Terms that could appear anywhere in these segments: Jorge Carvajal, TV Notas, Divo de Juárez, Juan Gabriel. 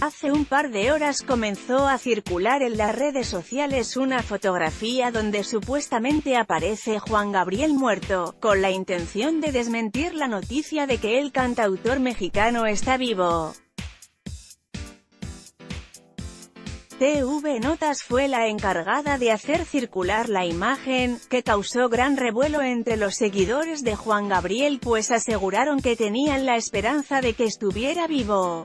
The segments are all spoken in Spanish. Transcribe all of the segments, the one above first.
Hace un par de horas comenzó a circular en las redes sociales una fotografía donde supuestamente aparece Juan Gabriel muerto, con la intención de desmentir la noticia de que el cantautor mexicano está vivo. TV Notas fue la encargada de hacer circular la imagen, que causó gran revuelo entre los seguidores de Juan Gabriel, pues aseguraron que tenían la esperanza de que estuviera vivo.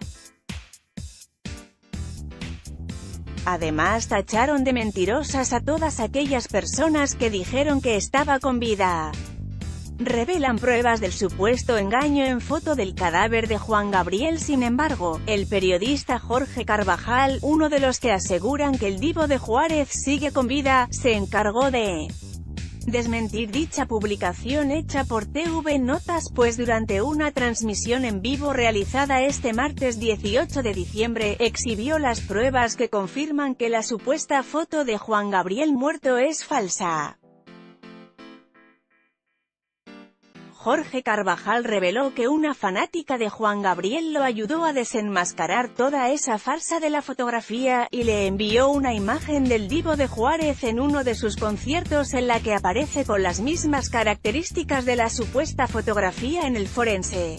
Además, tacharon de mentirosas a todas aquellas personas que dijeron que estaba con vida. Revelan pruebas del supuesto engaño en foto del cadáver de Juan Gabriel. Sin embargo, el periodista Jorge Carvajal, uno de los que aseguran que el Divo de Juárez sigue con vida, se encargó de desmentir dicha publicación hecha por TV Notas, pues durante una transmisión en vivo realizada este martes 18 de diciembre, exhibió las pruebas que confirman que la supuesta foto de Juan Gabriel muerto es falsa. Jorge Carvajal reveló que una fanática de Juan Gabriel lo ayudó a desenmascarar toda esa farsa de la fotografía, y le envió una imagen del Divo de Juárez en uno de sus conciertos en la que aparece con las mismas características de la supuesta fotografía en el forense.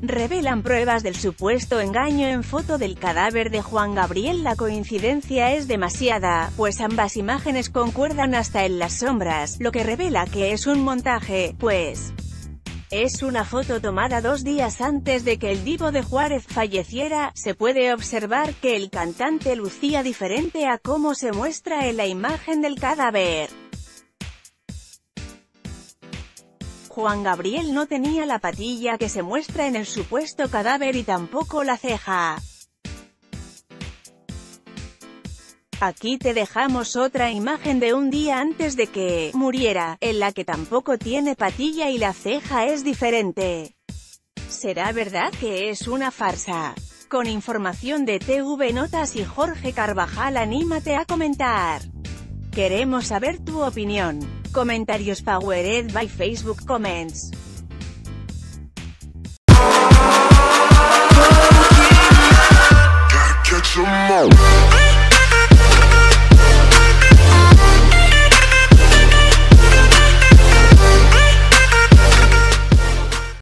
Revelan pruebas del supuesto engaño en foto del cadáver de Juan Gabriel. La coincidencia es demasiada, pues ambas imágenes concuerdan hasta en las sombras, lo que revela que es un montaje, pues es una foto tomada 2 días antes de que el Divo de Juárez falleciera. Se puede observar que el cantante lucía diferente a cómo se muestra en la imagen del cadáver. Juan Gabriel no tenía la patilla que se muestra en el supuesto cadáver y tampoco la ceja. Aquí te dejamos otra imagen de un día antes de que muriera, en la que tampoco tiene patilla y la ceja es diferente. ¿Será verdad que es una farsa? Con información de TV Notas y Jorge Carvajal, anímate a comentar. Queremos saber tu opinión. Comentarios powered by Facebook Comments.